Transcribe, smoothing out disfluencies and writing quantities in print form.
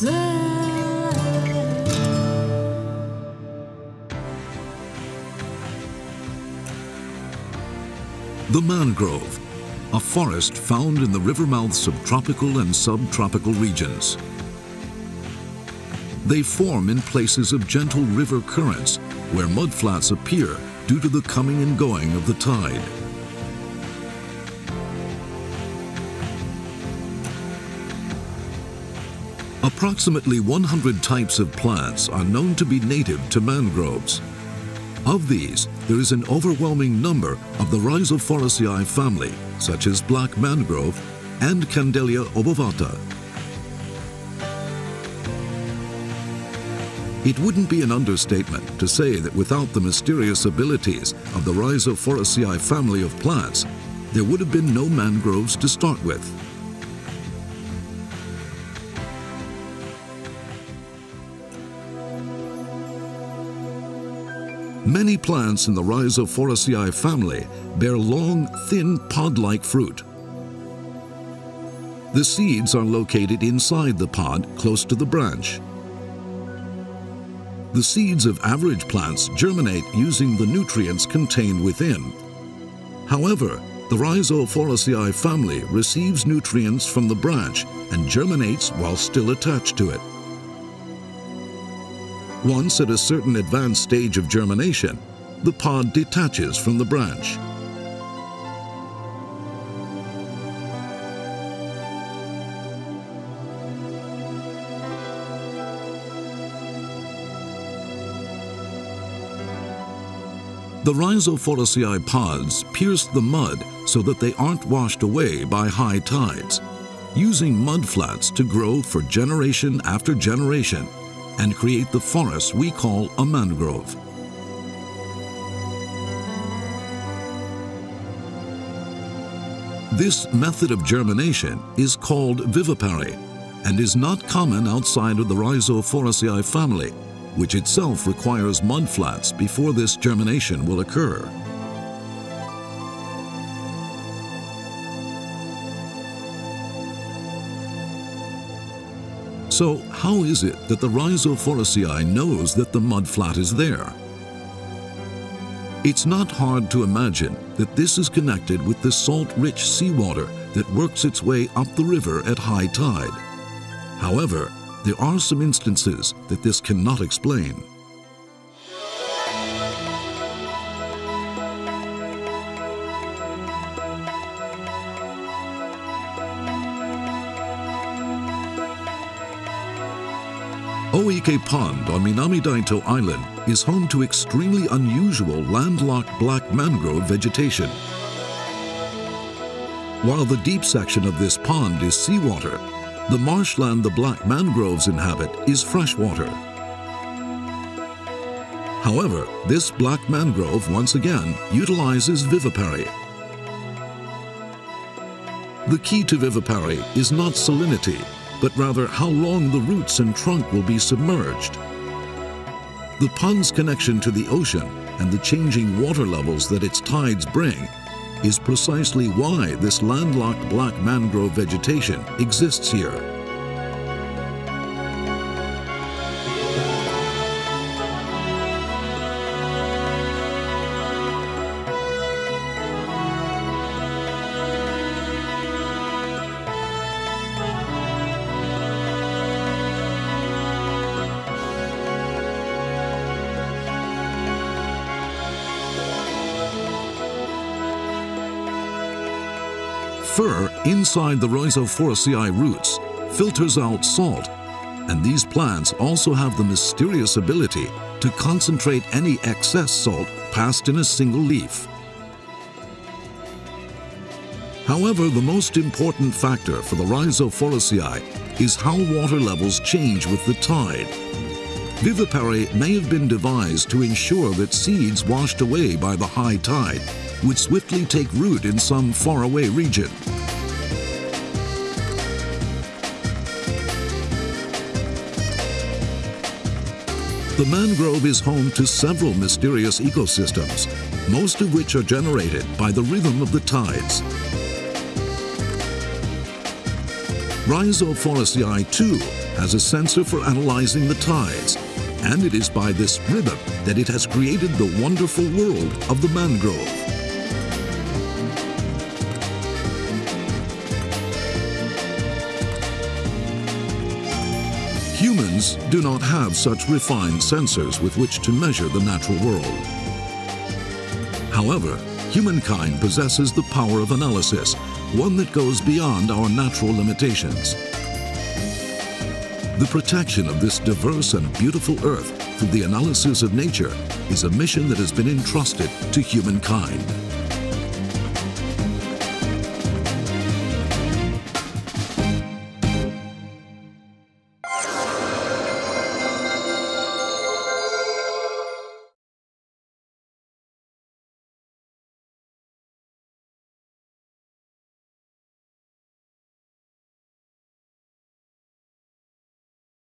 The mangrove, a forest found in the river mouths of tropical and subtropical regions. They form in places of gentle river currents where mudflats appear due to the coming and going of the tide. Approximately 100 types of plants are known to be native to mangroves. Of these, there is an overwhelming number of the Rhizophoraceae family, such as black mangrove and Kandelia obovata. It wouldn't be an understatement to say that without the mysterious abilities of the Rhizophoraceae family of plants, there would have been no mangroves to start with. Many plants in the Rhizophoraceae family bear long, thin, pod-like fruit. The seeds are located inside the pod, close to the branch. The seeds of average plants germinate using the nutrients contained within. However, the Rhizophoraceae family receives nutrients from the branch and germinates while still attached to it. Once at a certain advanced stage of germination, the pod detaches from the branch. The Rhizophoraceae pods pierce the mud so that they aren't washed away by high tides, using mudflats to grow for generation after generation, and create the forest we call a mangrove. This method of germination is called vivipary and is not common outside of the Rhizophoraceae family, which itself requires mudflats before this germination will occur. So, how is it that the Rhizophoraceae knows that the mudflat is there? It's not hard to imagine that this is connected with the salt-rich seawater that works its way up the river at high tide. However, there are some instances that this cannot explain. Oike Pond on Minamidaito Island is home to extremely unusual landlocked black mangrove vegetation. While the deep section of this pond is seawater, the marshland the black mangroves inhabit is freshwater. However, this black mangrove once again utilizes vivipary. The key to vivipary is not salinity, but rather how long the roots and trunk will be submerged. The pond's connection to the ocean and the changing water levels that its tides bring is precisely why this landlocked black mangrove vegetation exists here. Fur inside the Rhizophoraceae roots filters out salt, and these plants also have the mysterious ability to concentrate any excess salt passed in a single leaf. However, the most important factor for the Rhizophoraceae is how water levels change with the tide. Vivipary may have been devised to ensure that seeds washed away by the high tide would swiftly take root in some faraway region. The mangrove is home to several mysterious ecosystems, most of which are generated by the rhythm of the tides. Rhizophoraceae too has a sensor for analyzing the tides, and it is by this rhythm that it has created the wonderful world of the mangrove. Humans do not have such refined sensors with which to measure the natural world. However, humankind possesses the power of analysis, one that goes beyond our natural limitations. The protection of this diverse and beautiful earth through the analysis of nature is a mission that has been entrusted to humankind.